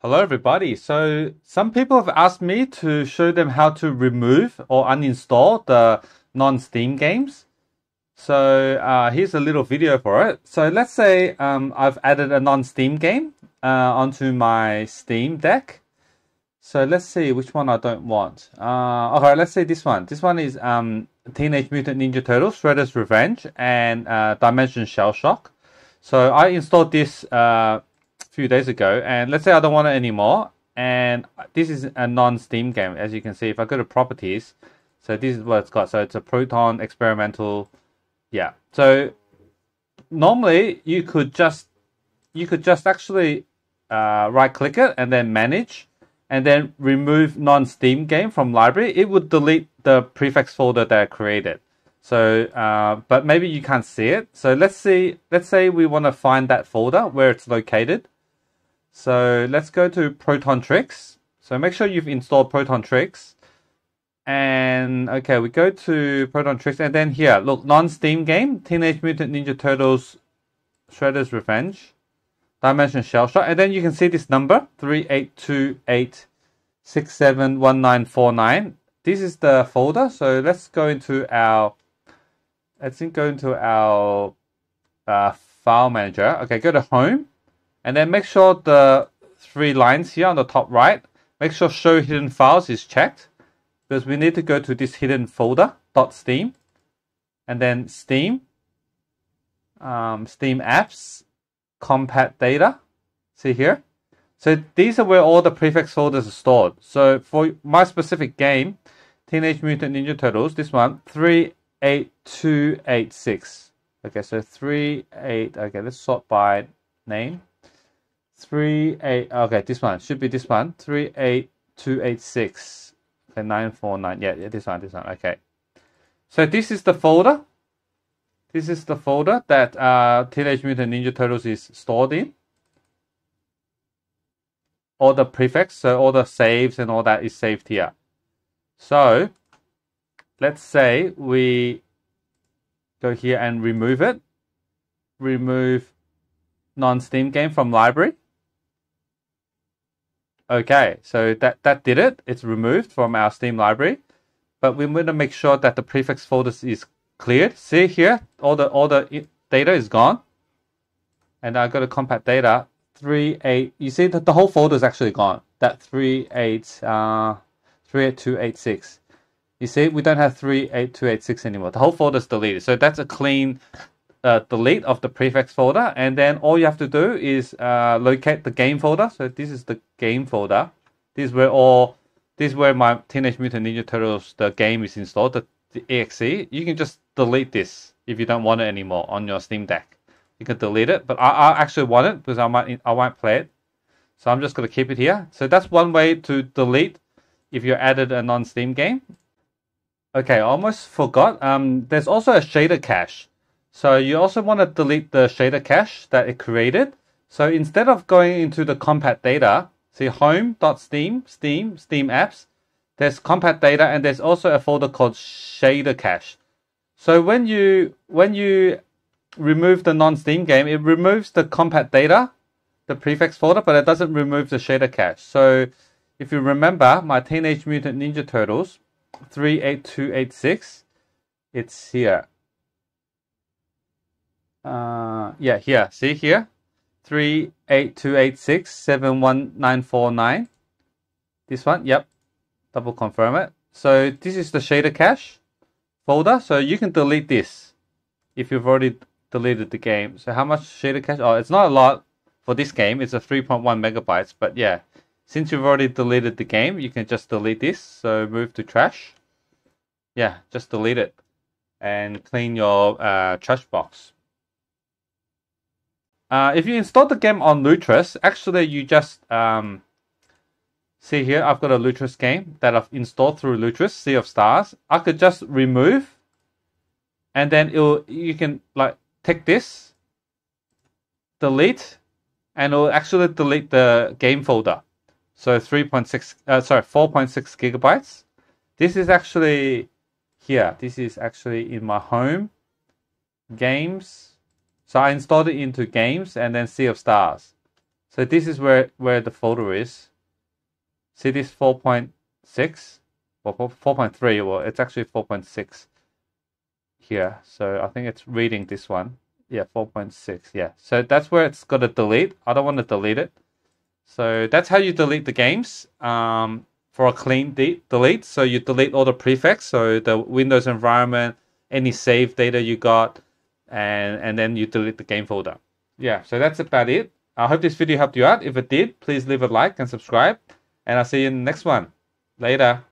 Hello everybody, so some people have asked me to show them how to remove or uninstall the non-Steam games. So here's a little video for it. So let's say I've added a non-Steam game onto my Steam Deck. So let's see which one I don't want. Okay, let's say this one. This one is Teenage Mutant Ninja Turtles Shredder's Revenge and Dimension Shellshock. So I installed this few days ago, and let's say I don't want it anymore, and this is a non-Steam game. As you can see, if I go to properties, so this is what it's got. So it's a Proton experimental, yeah. So normally you could just actually right click it and then manage, and then remove non-Steam game from library. It would delete the prefix folder that I created. So but maybe you can't see it. So let's say we want to find that folder where it's located. So let's go to ProtonTricks. So make sure you've installed ProtonTricks. And okay, we go to ProtonTricks, and then here, look, non-Steam game, Teenage Mutant Ninja Turtles Shredder's Revenge, Dimension Shellshock, and then you can see this number, 3828671949. This is the folder. So let's go into our file manager. Okay, go to home. And then make sure the three lines here on the top right, make sure show hidden files is checked, because we need to go to this hidden folder, .steam, and then Steam, Steam apps, compat data, see here. So these are where all the prefix folders are stored. So for my specific game, Teenage Mutant Ninja Turtles, this one, 38286. Okay, so okay, let's sort by name. 38, okay, this one should be this one, 38286, okay, 949, yeah, this one, okay. So this is the folder. This is the folder that Teenage Mutant Ninja Turtles is stored in. All the prefix, so all the saves and all that is saved here. So let's say we go here and remove it. Remove non-Steam game from library. Okay, so that did it. It's removed from our Steam library, but we want to make sure that the prefix folder is cleared. See here, all the data is gone, and I go to compat data 38. You see that the whole folder is actually gone. That 38286. You see, we don't have 38286 anymore. The whole folder is deleted. So that's a clean delete of the prefix folder, and then all you have to do is locate the game folder. So this is the game folder. This is where my Teenage Mutant Ninja Turtles the game is installed, the exe. You can just delete this if you don't want it anymore on your Steam Deck. You can delete it, but I actually want it because I won't play it, so I'm just gonna keep it here. So that's one way to delete if you added a non-Steam game. Okay, I almost forgot. There's also a shader cache. So you also want to delete the shader cache that it created. So instead of going into the compat data, see home.steam, steam apps, there's compat data, and there's also a folder called shader cache. So when you remove the non-Steam game, it removes the compat data, the prefix folder, but it doesn't remove the shader cache. So if you remember my Teenage Mutant Ninja Turtles 38286, it's here. Yeah, here, see here, 38286714949. This one, yep, double confirm it. So this is the shader cache folder. So you can delete this if you've already deleted the game. So how much shader cache? Oh, it's not a lot for this game. It's a 3.1 megabytes. But yeah, since you've already deleted the game, you can just delete this. So move to trash. Yeah, just delete it and clean your trash box. If you install the game on Lutris, actually you just see here, I've got a Lutris game that I've installed through Lutris, Sea of Stars. I could just remove, and then you can like tick this, delete, and it'll actually delete the game folder. So 4.6 gigabytes. This is actually here. This is actually in my home games. So I installed it into games and then Sea of Stars. So this is where the folder is. See this 4.6 or 4.3? Well, it's actually 4.6 here. So I think it's reading this one. Yeah, 4.6. Yeah. So that's where it's got to delete. I don't want to delete it. So that's how you delete the games for a clean delete. So you delete all the prefixes, so the Windows environment, any save data you got, and then you delete the game folder. Yeah, so that's about it. I hope this video helped you out. If it did, please leave a like and subscribe. And I'll see you in the next one. Later.